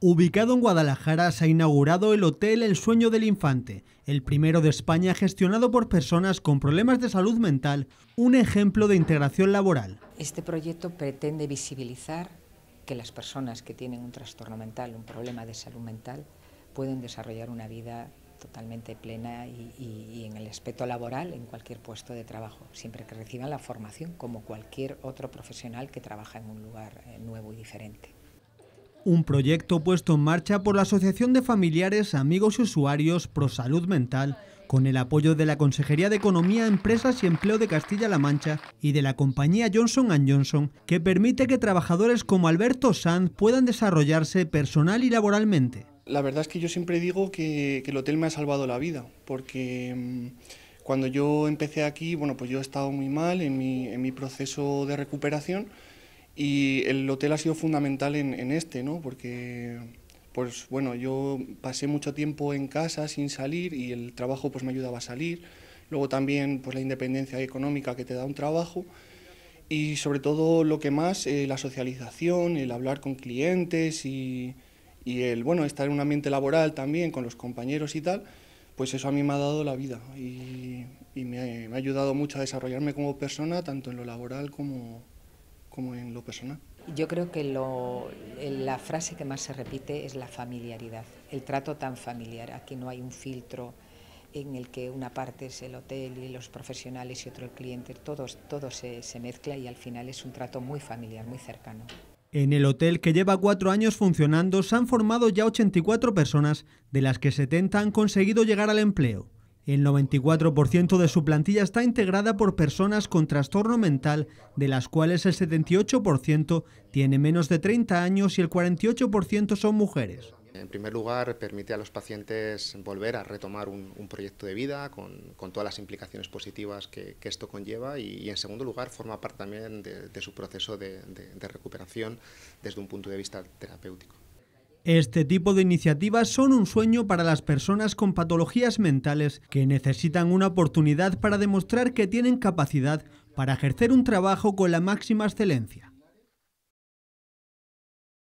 Ubicado en Guadalajara, se ha inaugurado el Hotel El Sueño del Infante, el primero de España gestionado por personas con problemas de salud mental, un ejemplo de integración laboral. Este proyecto pretende visibilizar que las personas que tienen un trastorno mental, un problema de salud mental, pueden desarrollar una vida totalmente plena y en el aspecto laboral, en cualquier puesto de trabajo, siempre que reciban la formación, como cualquier otro profesional que trabaja en un lugar nuevo y diferente. Un proyecto puesto en marcha por la Asociación de Familiares, Amigos y Usuarios pro Salud Mental, con el apoyo de la Consejería de Economía, Empresas y Empleo de Castilla-La Mancha y de la compañía Johnson & Johnson, que permite que trabajadores como Alberto Sanz puedan desarrollarse personal y laboralmente. La verdad es que yo siempre digo que el hotel me ha salvado la vida, porque cuando yo empecé aquí, bueno, pues yo he estado muy mal en mi proceso de recuperación. Y el hotel ha sido fundamental en este, ¿no? Porque pues, bueno, yo pasé mucho tiempo en casa sin salir y el trabajo pues, me ayudaba a salir. Luego también pues, la independencia económica que te da un trabajo. Y sobre todo lo que más, la socialización, el hablar con clientes y el bueno, estar en un ambiente laboral también con los compañeros y tal, pues eso a mí me ha dado la vida y me ha ayudado mucho a desarrollarme como persona, tanto en lo laboral como en lo personal. Yo creo que la frase que más se repite es la familiaridad, el trato tan familiar. Aquí no hay un filtro en el que una parte es el hotel y los profesionales y otro el cliente, todo se mezcla y al final es un trato muy familiar, muy cercano. En el hotel, que lleva 4 años funcionando, se han formado ya 84 personas, de las que 70 han conseguido llegar al empleo. El 94% de su plantilla está integrada por personas con trastorno mental, de las cuales el 78% tiene menos de 30 años y el 48% son mujeres. En primer lugar, permite a los pacientes volver a retomar un proyecto de vida con todas las implicaciones positivas que esto conlleva y, en segundo lugar, forma parte también de su proceso de recuperación desde un punto de vista terapéutico. Este tipo de iniciativas son un sueño para las personas con patologías mentales que necesitan una oportunidad para demostrar que tienen capacidad para ejercer un trabajo con la máxima excelencia.